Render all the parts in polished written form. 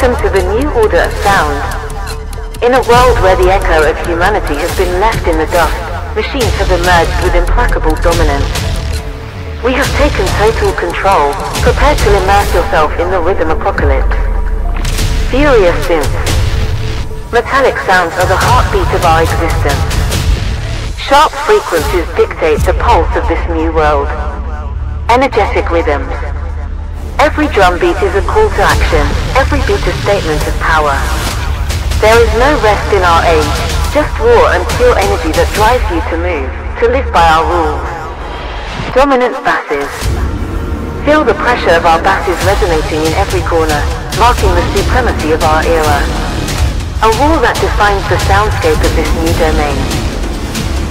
Welcome to the new order of sound. In a world where the echo of humanity has been left in the dust, machines have emerged with implacable dominance. We have taken total control. Prepare to immerse yourself in the rhythm apocalypse. Furious synths. Metallic sounds are the heartbeat of our existence. Sharp frequencies dictate the pulse of this new world. Energetic rhythms. Every drumbeat is a call to action, every beat a statement of power. There is no rest in our age, just raw and pure energy that drives you to move, to live by our rules. Dominant basses. Feel the pressure of our basses resonating in every corner, marking the supremacy of our era. A wall that defines the soundscape of this new domain.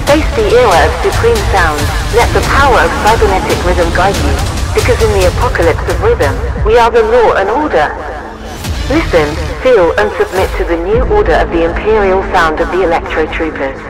Face the era of supreme sound, let the power of cybernetic rhythm guide you. Because in the apocalypse of rhythm, we are the law and order. Listen, feel, and submit to the new order of the imperial sound of the Electro Troopers.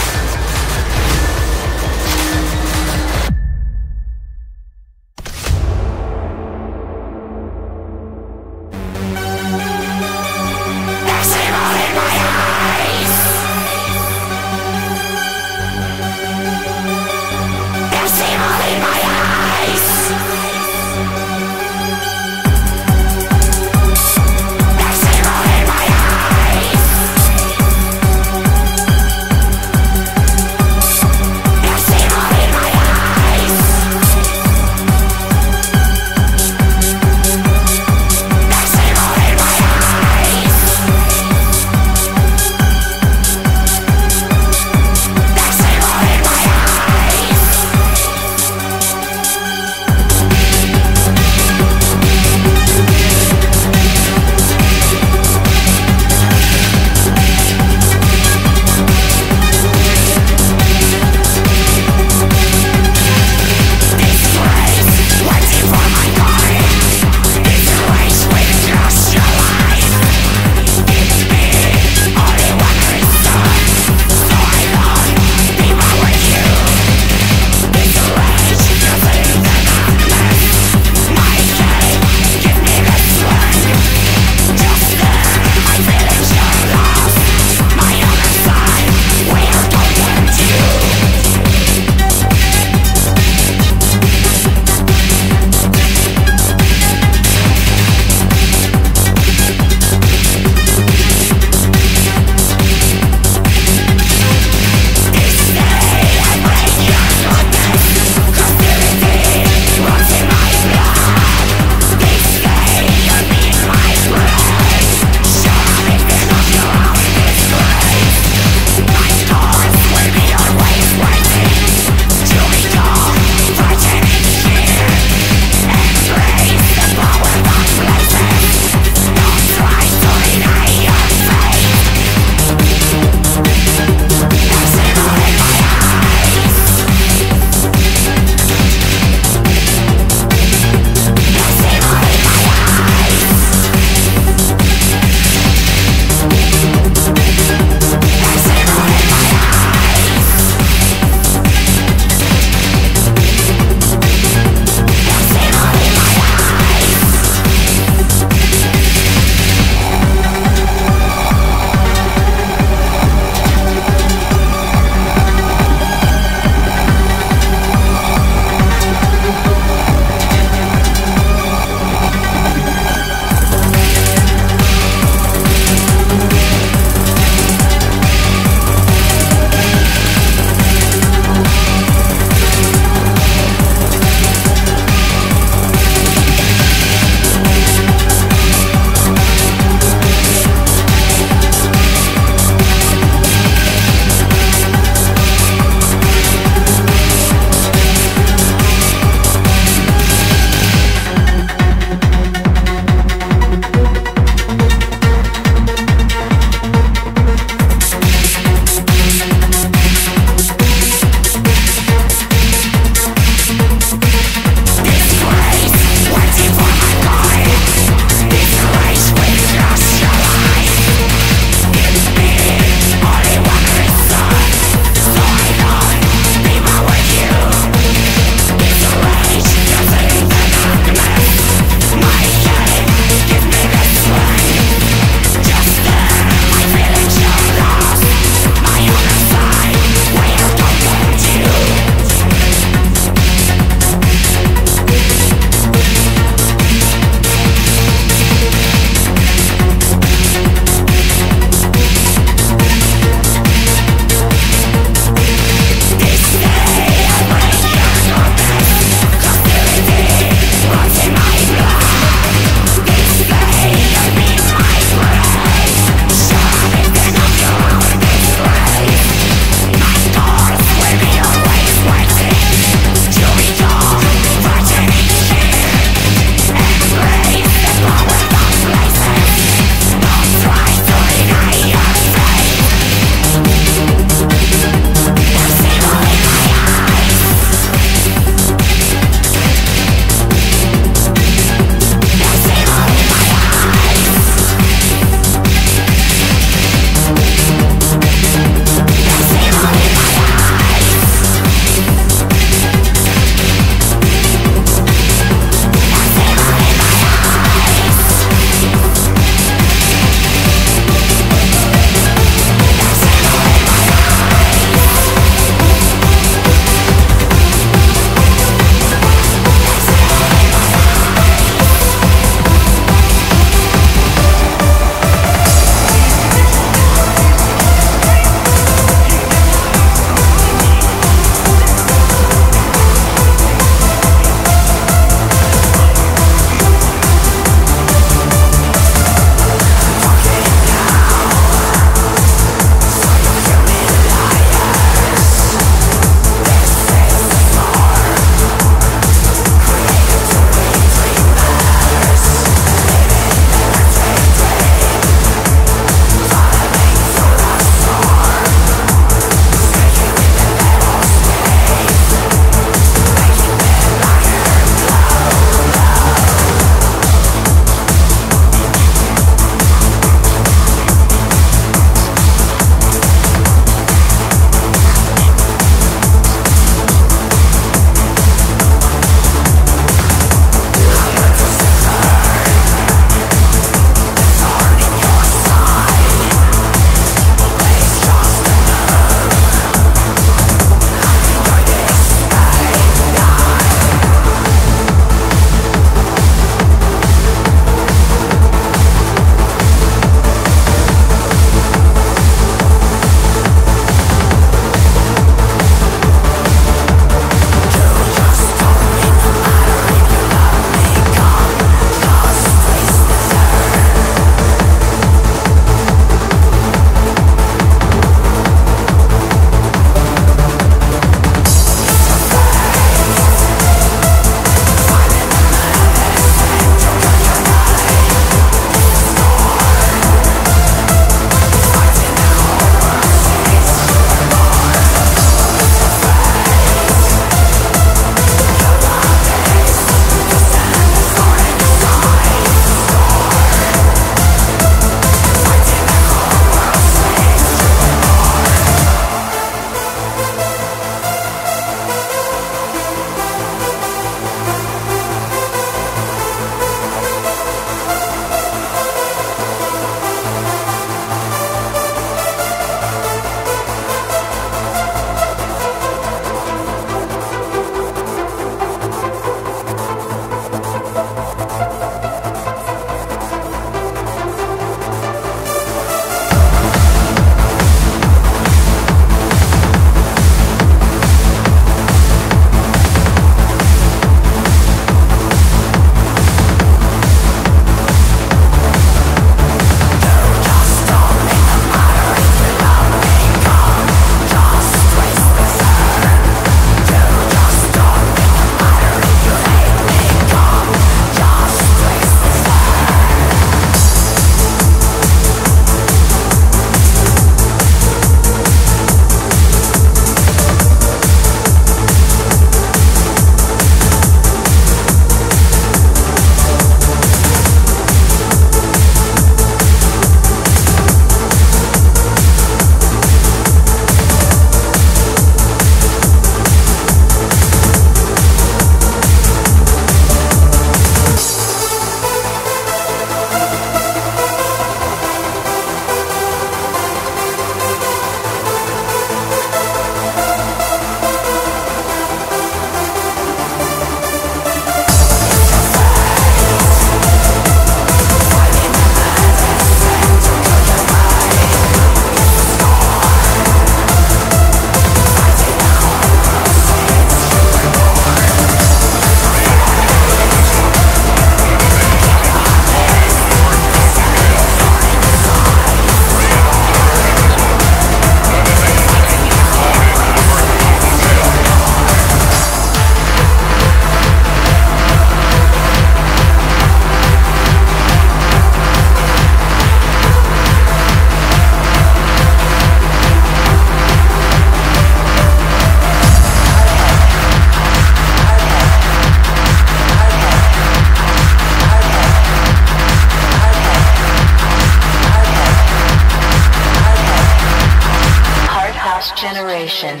Session.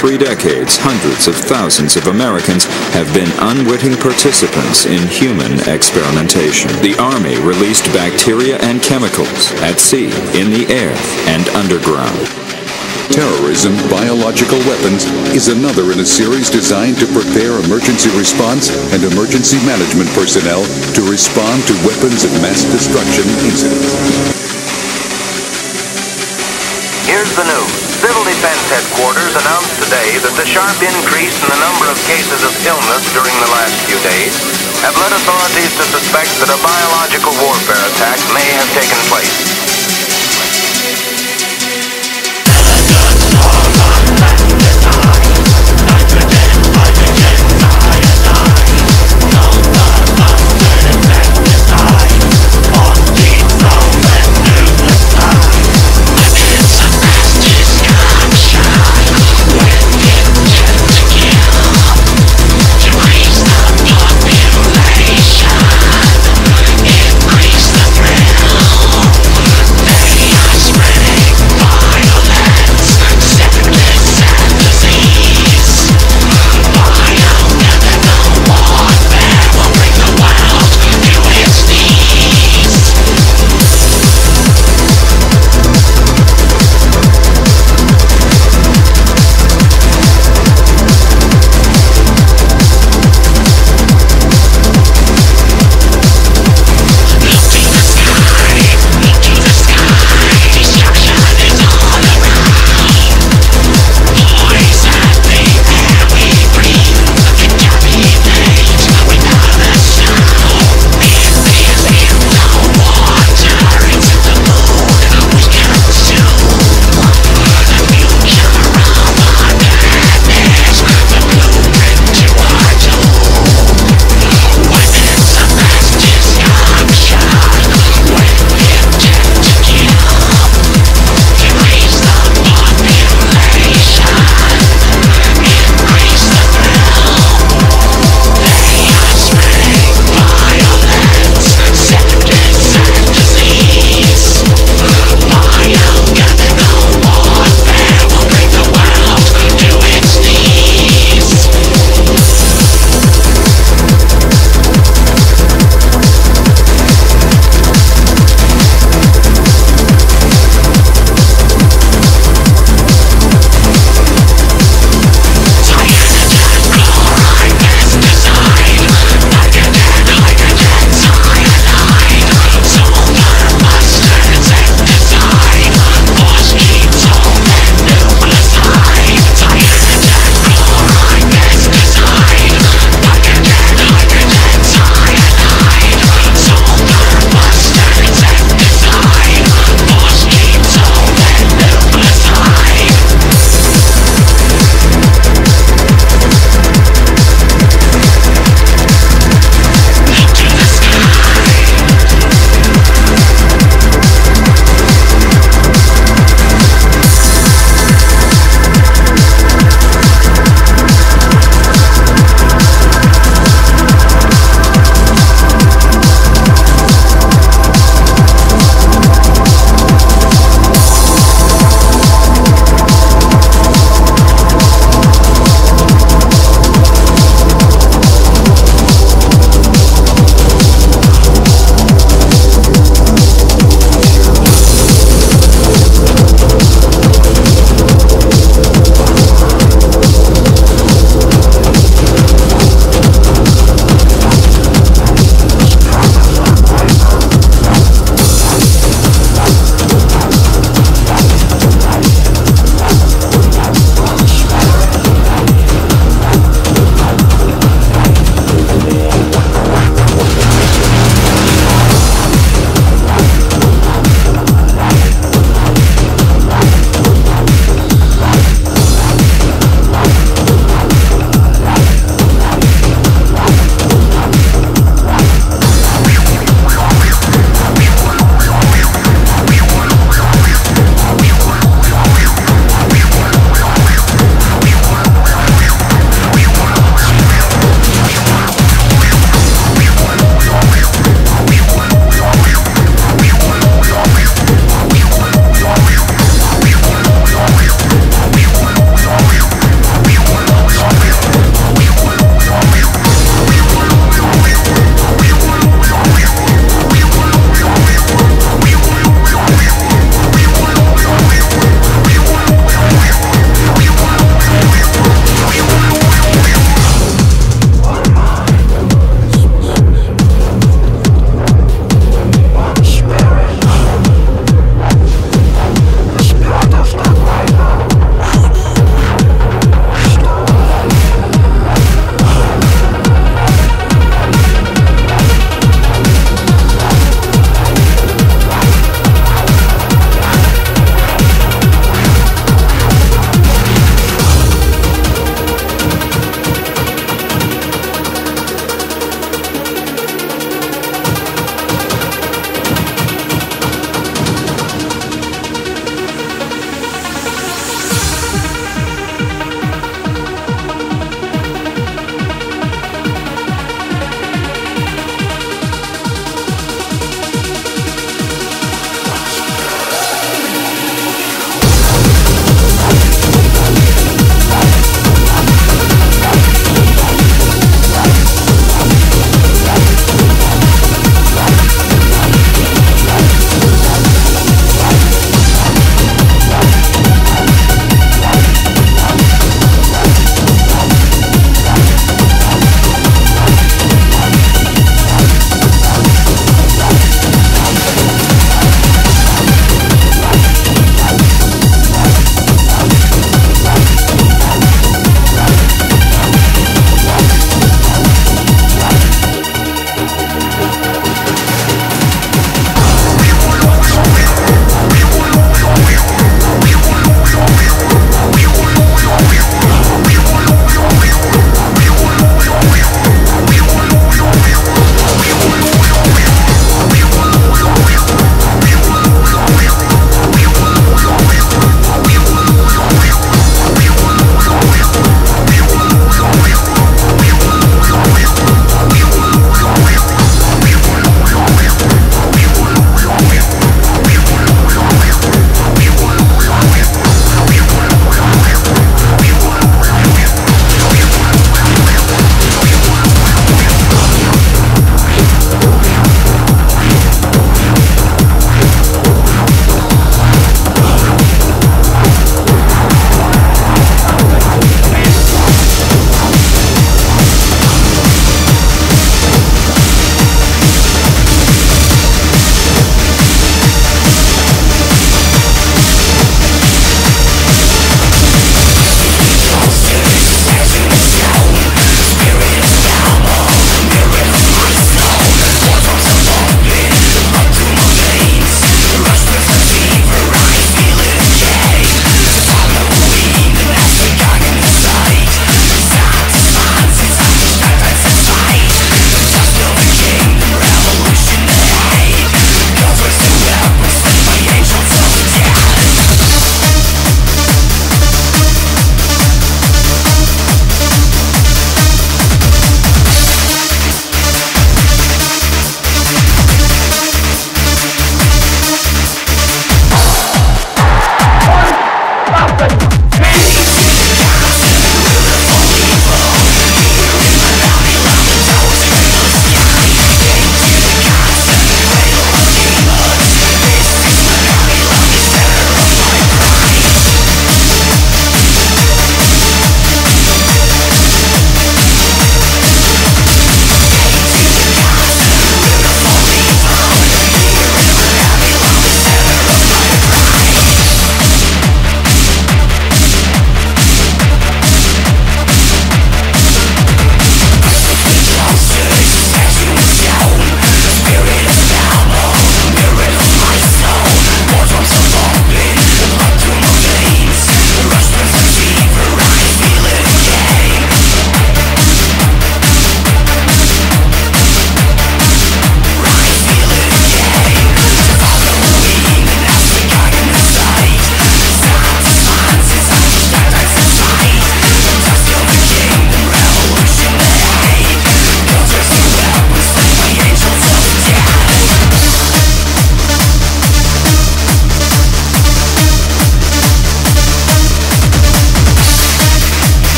3 decades, hundreds of thousands of Americans have been unwitting participants in human experimentation. The Army released bacteria and chemicals at sea, in the air, and underground. Terrorism, biological weapons, is another in a series designed to prepare emergency response and emergency management personnel to respond to weapons of mass destruction incidents. Here's the news. Civil Defense Headquarters announced today that the sharp increase in the number of cases of illness during the last few days have led authorities to suspect that a biological warfare attack may have taken place.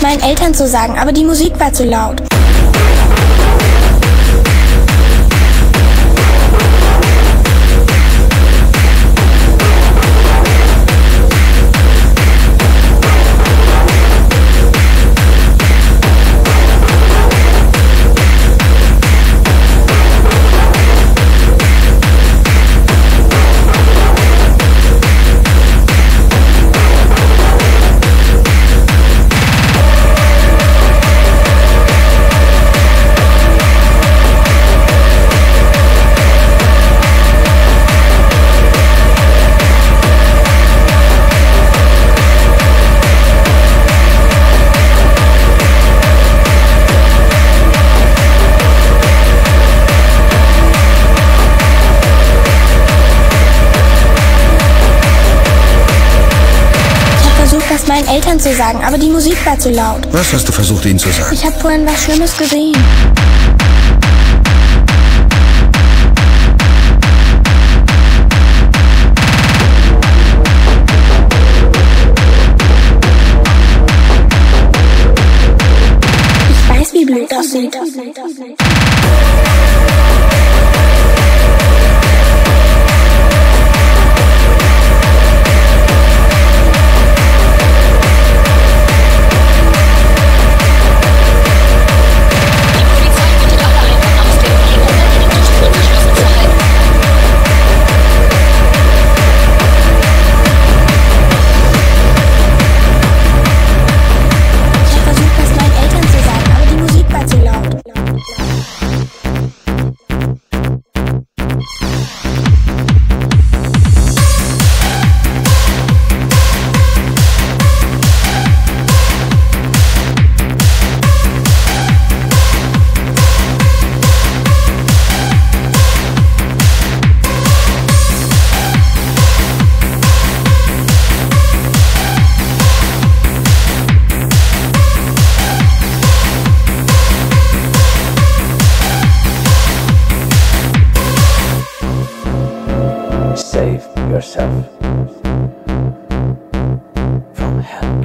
es meinen Eltern zu sagen, aber die Musik war zu laut. Das meinen Eltern zu sagen, aber die Musik war zu laut. Was hast du versucht, ihnen zu sagen? Ich habe vorhin was Schlimmes gesehen. Ich weiß, wie blöd das sieht. Save yourself from hell.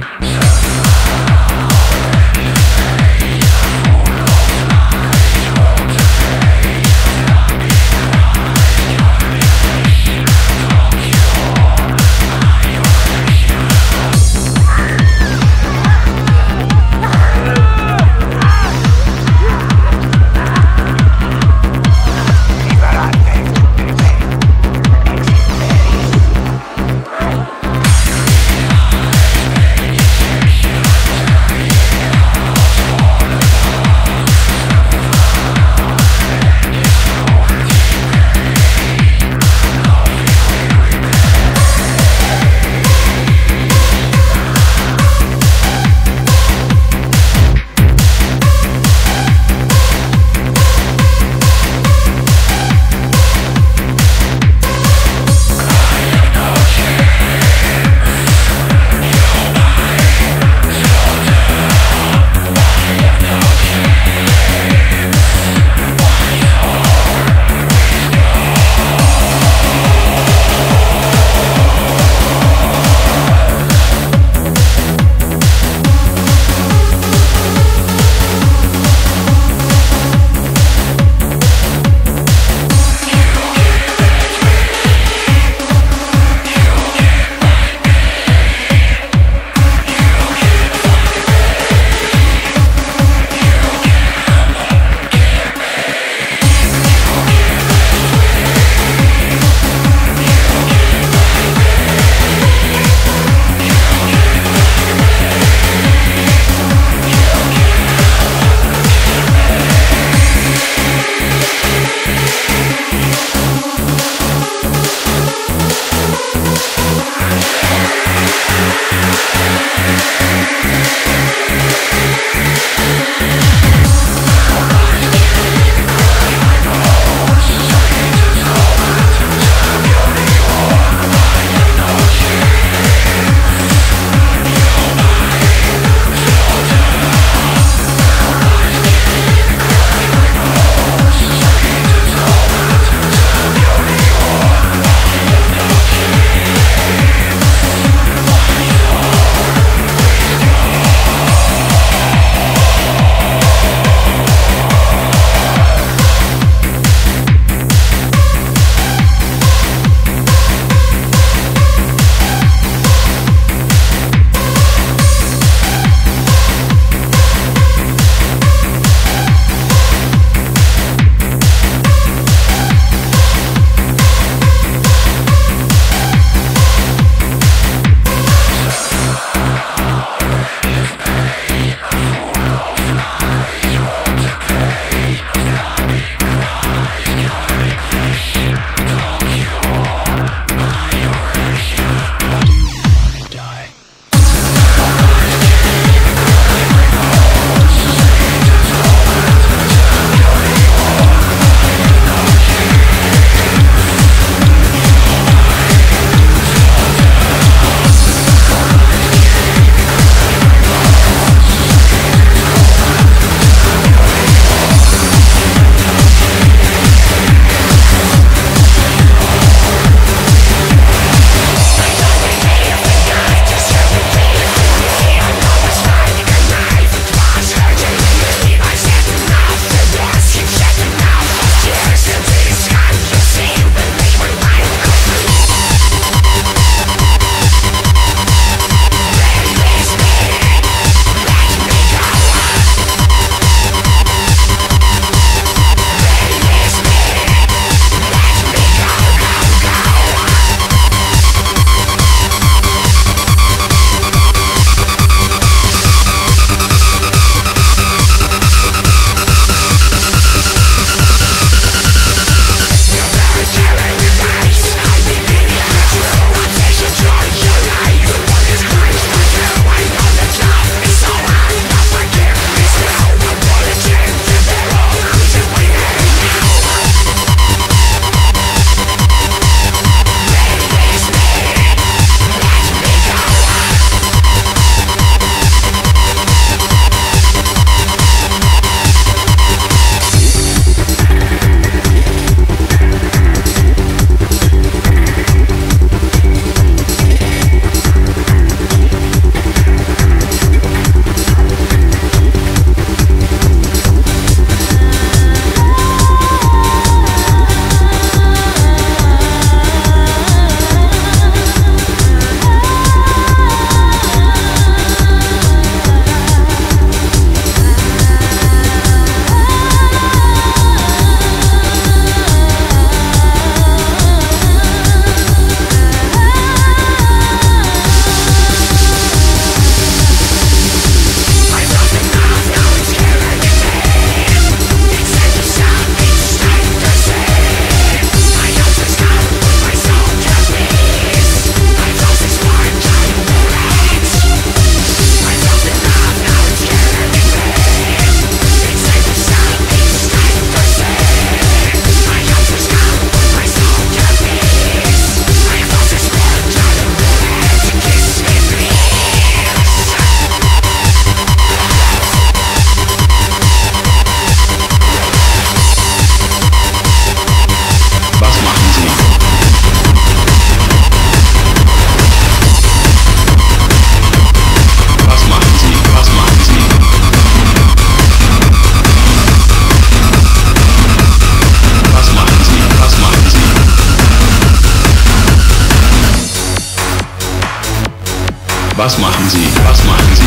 Was machen Sie? Was machen Sie?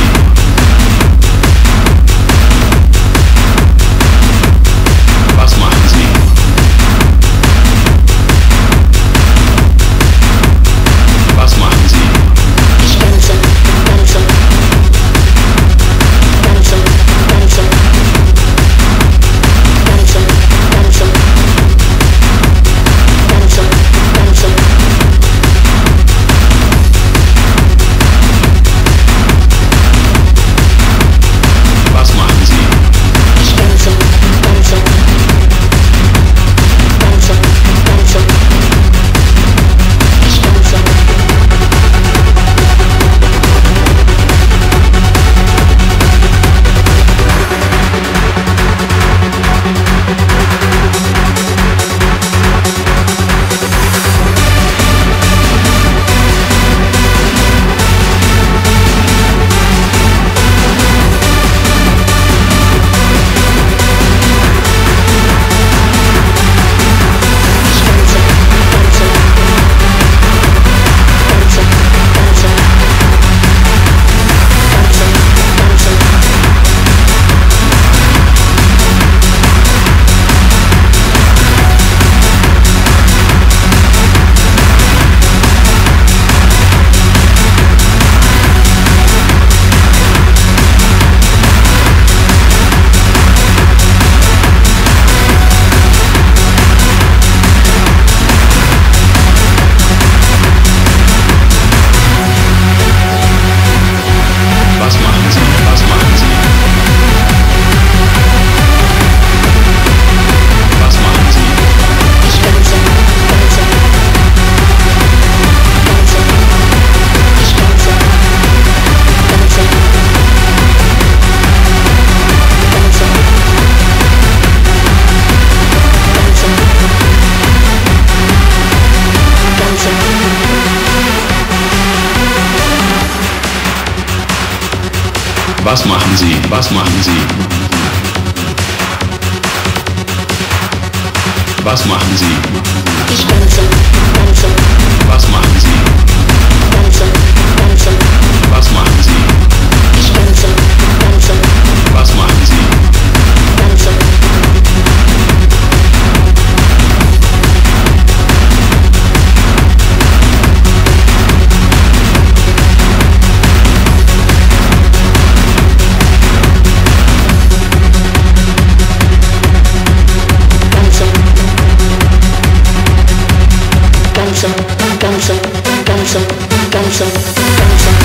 Was machen Sie? Was machen Sie? Was machen Sie? Ich tanze, tanze. Was machen Sie? Tanze, tanze. Was machen Sie? Ich tanze, tanze. Was machen Sie? Tanze. Come some,